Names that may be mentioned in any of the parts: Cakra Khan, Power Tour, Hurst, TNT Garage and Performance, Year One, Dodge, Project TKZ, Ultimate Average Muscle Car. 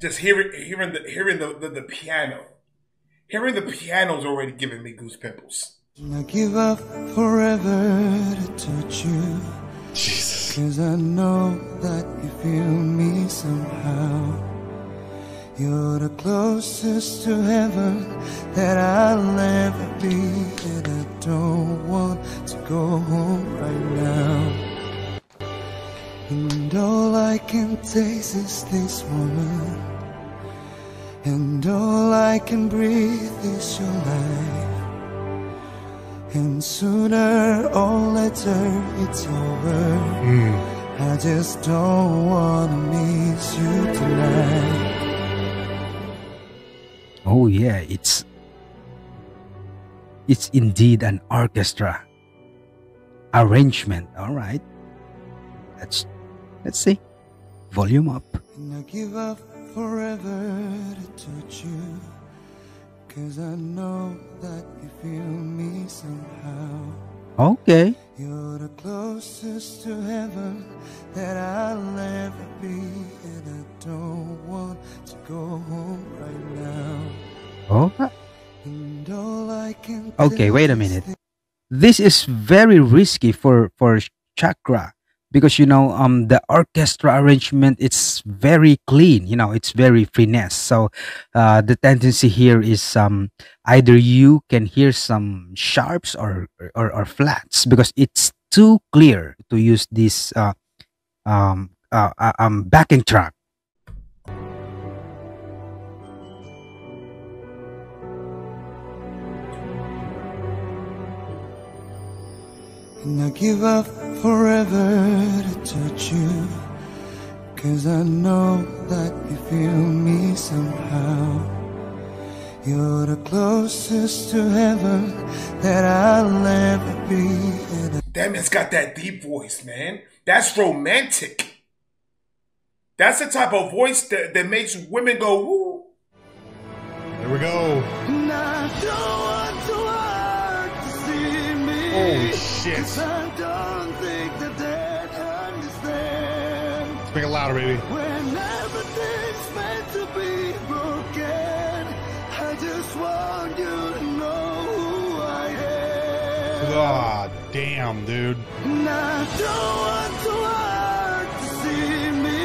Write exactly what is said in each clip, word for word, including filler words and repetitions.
just hearing hearing the hearing the, the, the piano. Hearing the piano's already giving me goose pimples. I give up forever to touch you. Jesus. Cause I know that you feel me somehow. You're the closest to heaven that I'll ever be, and I don't want to go home right now. And all I can taste is this woman, and all I can breathe is your life. And sooner or later it's over. Mm. I just don't want to miss you tonight. Oh yeah, it's it's indeed an orchestra arrangement. All right, let's let's see. Volume up. And I give up forever to touch you, cause I know that you feel me somehow. Okay. You're the closest to heaven that I'll ever be, and I don't want to go home right now. Oh. And all I can okay, wait a minute. This is very risky for for Cakra, because you know um the orchestra arrangement, it's very clean, you know, it's very finesse. So uh the tendency here is um either you can hear some sharps or or, or flats, because it's too clear to use this uh um uh, uh, um backing track. And I give up forever to touch you, cause I know that you feel me somehow. You're the closest to heaven that I'll ever be. Damn, it's got that deep voice, man. That's romantic. That's the type of voice that, that makes women go, woo. There we go. And I don't want to work to see me. Holy shit. Make it louder, baby. When everything's meant to be broken, I just want you to know who I am. God damn, dude. And I don't want to hurt to see me,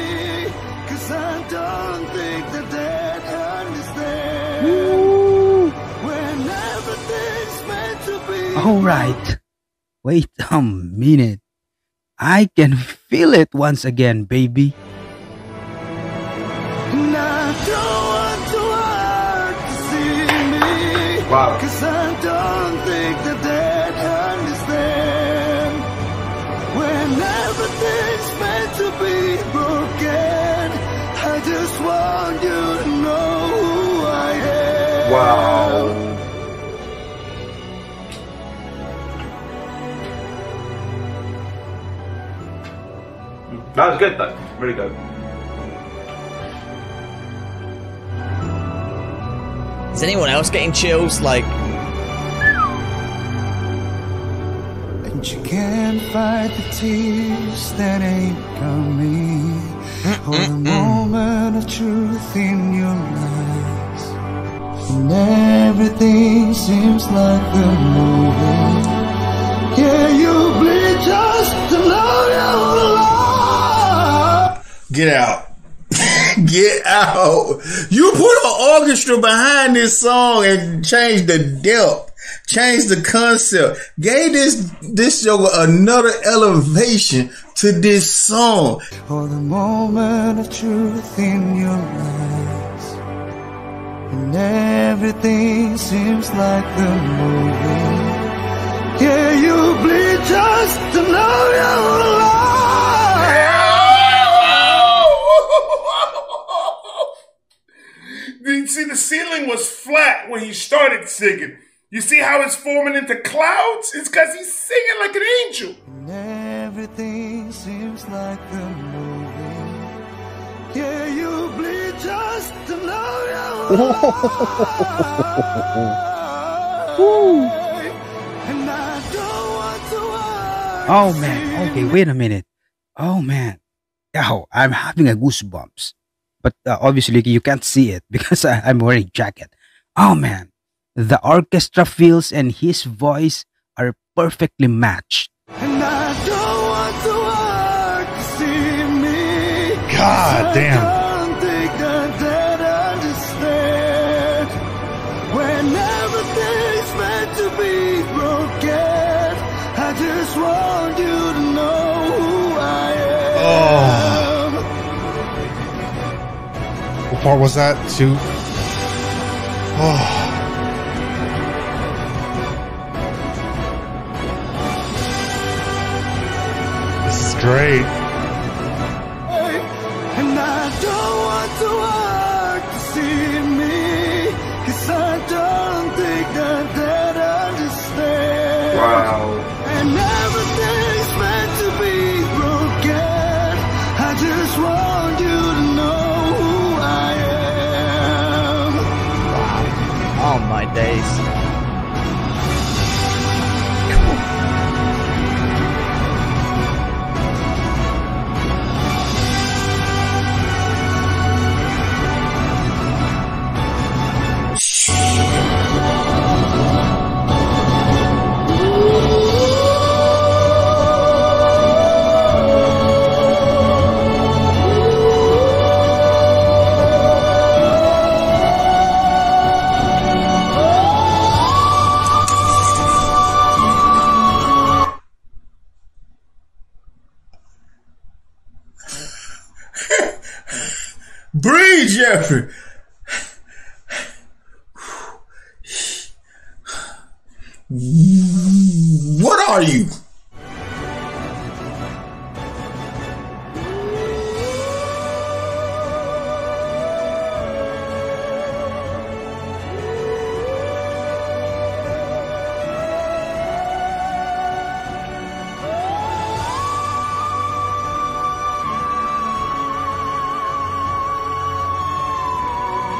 cause I don't think that they'd understand. Woo. When everything's meant to be. All right. Wait a minute. I can feel it once again, baby. Wow. Cause I don't think that they'd understand. When everything's meant to be broken, I just want you to know who I am. Wow. That was good though, really good. Is anyone else getting chills? Like, and you can't fight the tears that ain't coming, or the moment of truth in your lies, and everything seems like the movie. Yeah, you bleed just to know you're alive. Get out. Get out. You put an orchestra behind this song and changed the depth, changed the concept, gave this this yoga another elevation to this song. For the moment of truth in your eyes, and everything seems like the movie. Yeah, you bleed just to know you're alive. You see, the ceiling was flat when he started singing. You see how it's forming into clouds? It's because he's singing like an angel. And everything seems like the movie. Yeah, you bleed just to know you're alive. And I don't want to worry. Oh, man. Okay, wait a minute. Oh, man. Yo, I'm having a goosebumps. but uh, obviously you can't see it because I, I'm wearing jacket. Oh man, the orchestra feels and his voice are perfectly matched. And I don't want the world to see me. God damn. I don't think that they'd understand when everything's meant to be broken. I just want you to know who I am. Oh. What part was that? Two. Oh. Great. And I don't want the world to see me, cause I don't think that they'd understand. Wow. And everything's meant to be broken. I just want you to know who I am. Wow. Oh my days. Breathe, Jeffrey. What are you?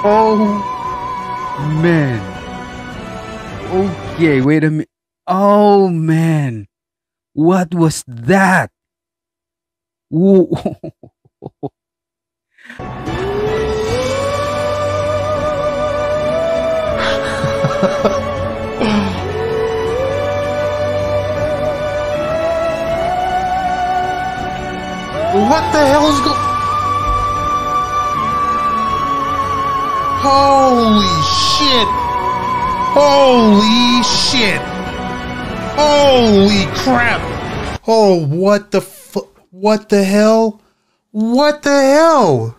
Oh, man. Okay, wait a minute. Oh, man. What was that? Whoa. What the hell is going on? Holy shit! Holy shit! Holy crap! Oh, what the fu- What the hell? What the hell?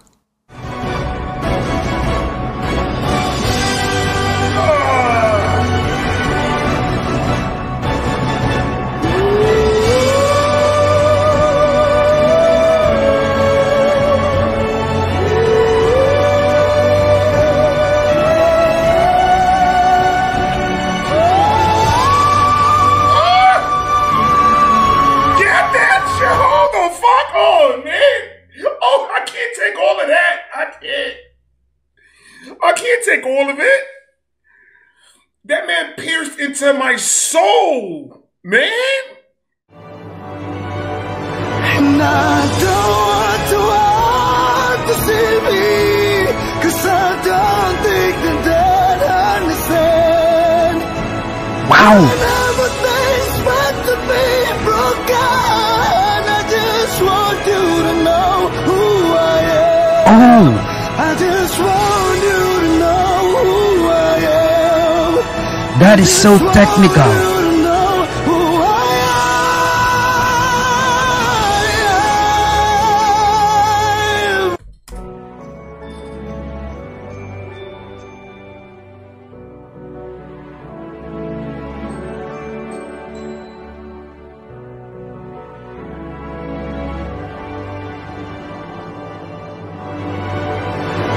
Take all of it. That man pierced into my soul, man. And I don't want the world to see me, cause I don't think that they'd understand. Wow. And everything's meant to be broken. I just want you to know who I am. Oh. I just want you. That is so technical.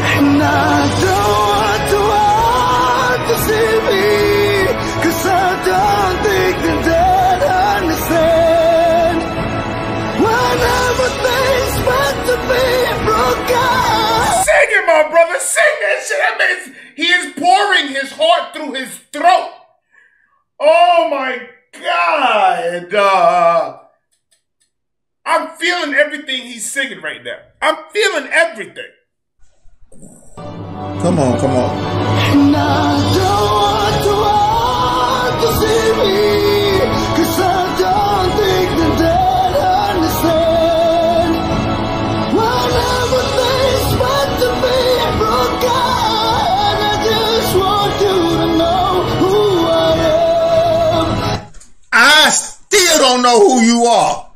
And I don't want the world to see me, cause I don't think that they'd understand when everything's meant to be broken. Sing it, my brother, sing that shit. That means he is pouring his heart through his throat. Oh my God. Uh, I'm feeling everything he's singing right now. I'm feeling everything. Come on, come on. And I don't want to want to see me, cause I don't think that they'd understand. When everything's meant to be broken, I just want you to know who I am. I still don't know who you are.